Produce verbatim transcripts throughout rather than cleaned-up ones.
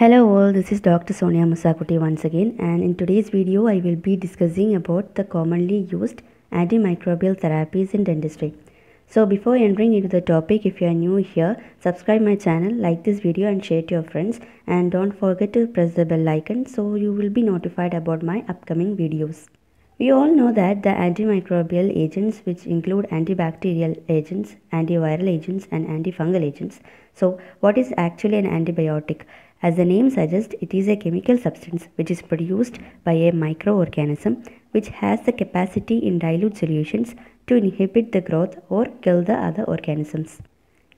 Hello all, this is Doctor Sonia Moosakutty once again, and in today's video I will be discussing about the commonly used antimicrobial therapies in dentistry. So before entering into the topic, if you are new here, subscribe my channel, like this video and share to your friends, and don't forget to press the bell icon so you will be notified about my upcoming videos. We all know that the antimicrobial agents, which include antibacterial agents, antiviral agents and antifungal agents. So what is actually an antibiotic? As the name suggests, it is a chemical substance which is produced by a microorganism which has the capacity in dilute solutions to inhibit the growth or kill the other organisms.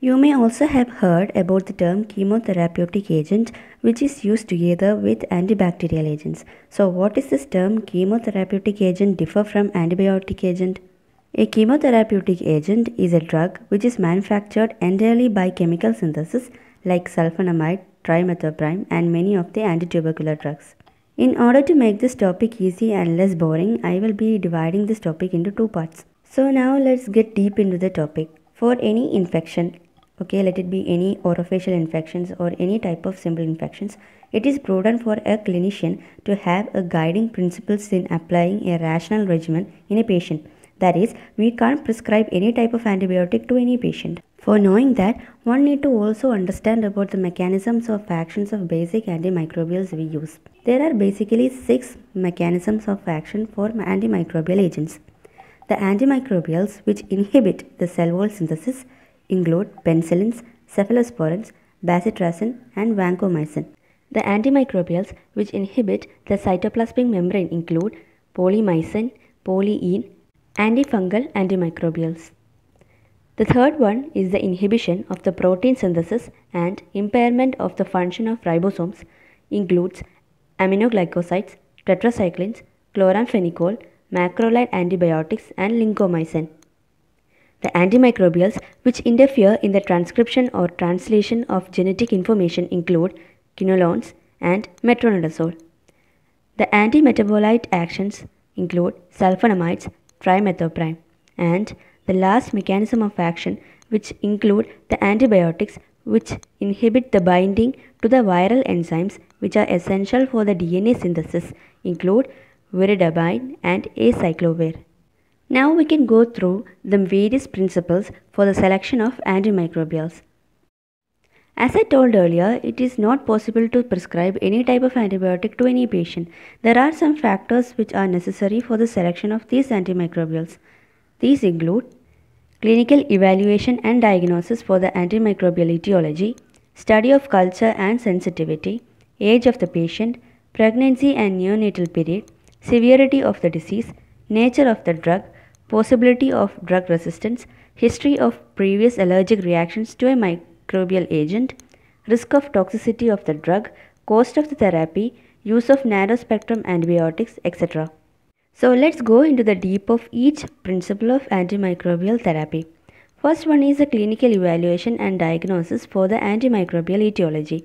You may also have heard about the term chemotherapeutic agent, which is used together with antibacterial agents. So what is this term chemotherapeutic agent differ from antibiotic agent? A chemotherapeutic agent is a drug which is manufactured entirely by chemical synthesis like sulfonamide, trimethoprime and many of the anti-tubercular drugs. In order to make this topic easy and less boring, I will be dividing this topic into two parts. So now let's get deep into the topic. For any infection, okay, let it be any orofacial infections or any type of simple infections, it is prudent for a clinician to have a guiding principles in applying a rational regimen in a patient. That is, we can't prescribe any type of antibiotic to any patient. For knowing that, one need to also understand about the mechanisms of actions of basic antimicrobials we use. There are basically six mechanisms of action for antimicrobial agents. The antimicrobials which inhibit the cell wall synthesis include penicillins, cephalosporins, bacitracin and vancomycin. The antimicrobials which inhibit the cytoplasmic membrane include polymycin, polyein, antifungal antimicrobials. The third one is the inhibition of the protein synthesis and impairment of the function of ribosomes, includes aminoglycosides, tetracyclines, chloramphenicol, macrolide antibiotics and lincomycin. The antimicrobials which interfere in the transcription or translation of genetic information include quinolones and metronidazole. The antimetabolite actions include sulfonamides, trimethoprime, and the last mechanism of action, which include the antibiotics which inhibit the binding to the viral enzymes which are essential for the D N A synthesis, include viridabine and acyclovir. Now we can go through the various principles for the selection of antimicrobials. As I told earlier, it is not possible to prescribe any type of antibiotic to any patient. There are some factors which are necessary for the selection of these antimicrobials. These include clinical evaluation and diagnosis for the antimicrobial etiology, study of culture and sensitivity, age of the patient, pregnancy and neonatal period, severity of the disease, nature of the drug, possibility of drug resistance, history of previous allergic reactions to a microbial microbial agent, risk of toxicity of the drug, cost of the therapy, use of narrow spectrum antibiotics, et cetera. So let's go into the deep of each principle of antimicrobial therapy. First one is the clinical evaluation and diagnosis for the antimicrobial etiology.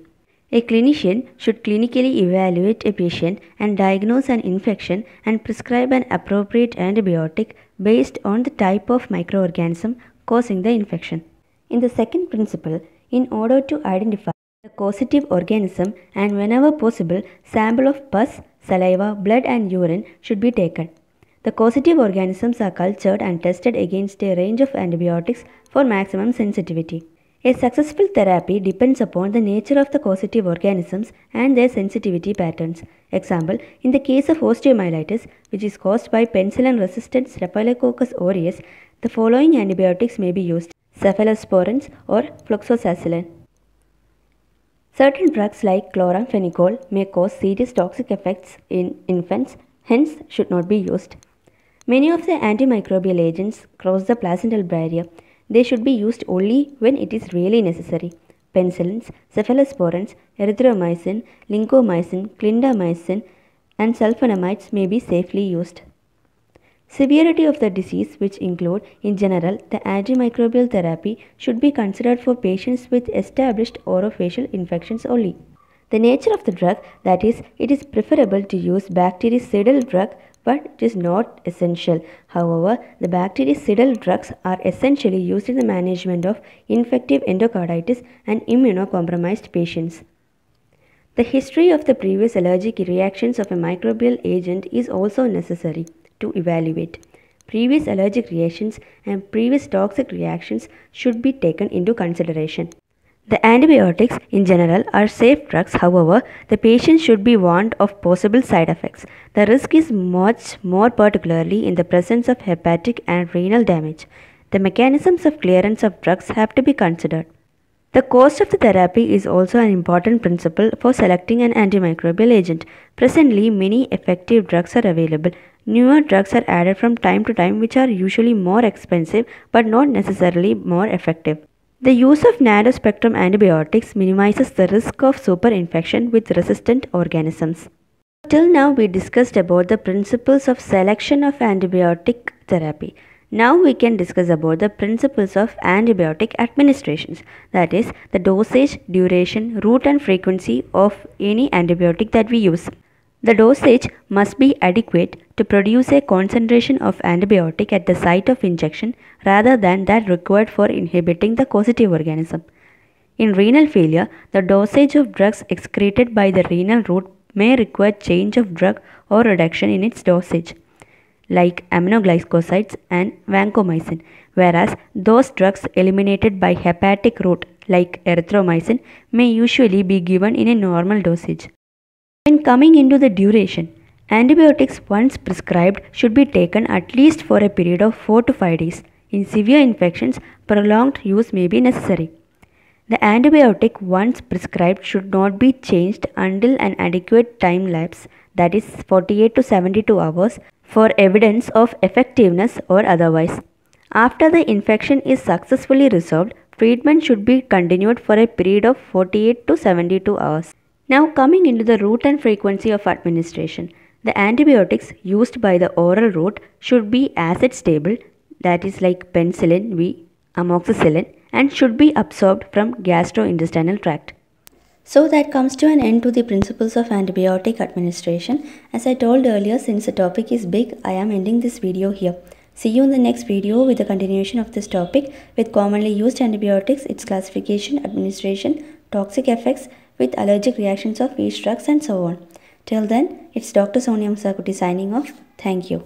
A clinician should clinically evaluate a patient and diagnose an infection and prescribe an appropriate antibiotic based on the type of microorganism causing the infection. In the second principle, in order to identify the causative organism and whenever possible, sample of pus, saliva, blood and urine should be taken. The causative organisms are cultured and tested against a range of antibiotics for maximum sensitivity. A successful therapy depends upon the nature of the causative organisms and their sensitivity patterns. Example, in the case of osteomyelitis, which is caused by penicillin-resistant Staphylococcus aureus, the following antibiotics may be used: cephalosporins or floxosacillin. Certain drugs like chloramphenicol may cause serious toxic effects in infants, hence should not be used. Many of the antimicrobial agents cross the placental barrier. They should be used only when it is really necessary. Penicillins, cephalosporins, erythromycin, lincomycin, clindamycin and sulfonamides may be safely used. Severity of the disease, which include, in general, the antimicrobial therapy should be considered for patients with established orofacial infections only. The nature of the drug, that is, it is preferable to use bactericidal drug, but it is not essential. However, the bactericidal drugs are essentially used in the management of infective endocarditis and immunocompromised patients. The history of the previous allergic reactions of a microbial agent is also necessary to evaluate. Previous allergic reactions and previous toxic reactions should be taken into consideration. The antibiotics in general are safe drugs, however, the patient should be warned of possible side effects. The risk is much more particularly in the presence of hepatic and renal damage. The mechanisms of clearance of drugs have to be considered. The cost of the therapy is also an important principle for selecting an antimicrobial agent. Presently, many effective drugs are available. Newer drugs are added from time to time, which are usually more expensive but not necessarily more effective. The use of narrow-spectrum antibiotics minimizes the risk of superinfection with resistant organisms. Till now, we discussed about the principles of selection of antibiotic therapy. Now we can discuss about the principles of antibiotic administrations, that is, the dosage, duration, route and frequency of any antibiotic that we use. The dosage must be adequate to produce a concentration of antibiotic at the site of injection rather than that required for inhibiting the causative organism. In renal failure, the dosage of drugs excreted by the renal route may require change of drug or reduction in its dosage, like aminoglycosides and vancomycin, whereas those drugs eliminated by hepatic route like erythromycin may usually be given in a normal dosage. When coming into the duration, antibiotics once prescribed should be taken at least for a period of four to five days. In severe infections, prolonged use may be necessary. The antibiotic once prescribed should not be changed until an adequate time lapse, that is forty-eight to seventy-two hours, for evidence of effectiveness or otherwise. After the infection is successfully resolved, treatment should be continued for a period of forty-eight to seventy-two hours. Now coming into the route and frequency of administration. The antibiotics used by the oral route should be acid stable, that is like penicillin V, amoxicillin, and should be absorbed from gastrointestinal tract. So that comes to an end to the principles of antibiotic administration. As I told earlier, since the topic is big, I am ending this video here. See you in the next video with the continuation of this topic with commonly used antibiotics, its classification, administration, toxic effects, with allergic reactions of each drugs and so on. Till then, it's Doctor Sonia Moosakutty signing off. Thank you.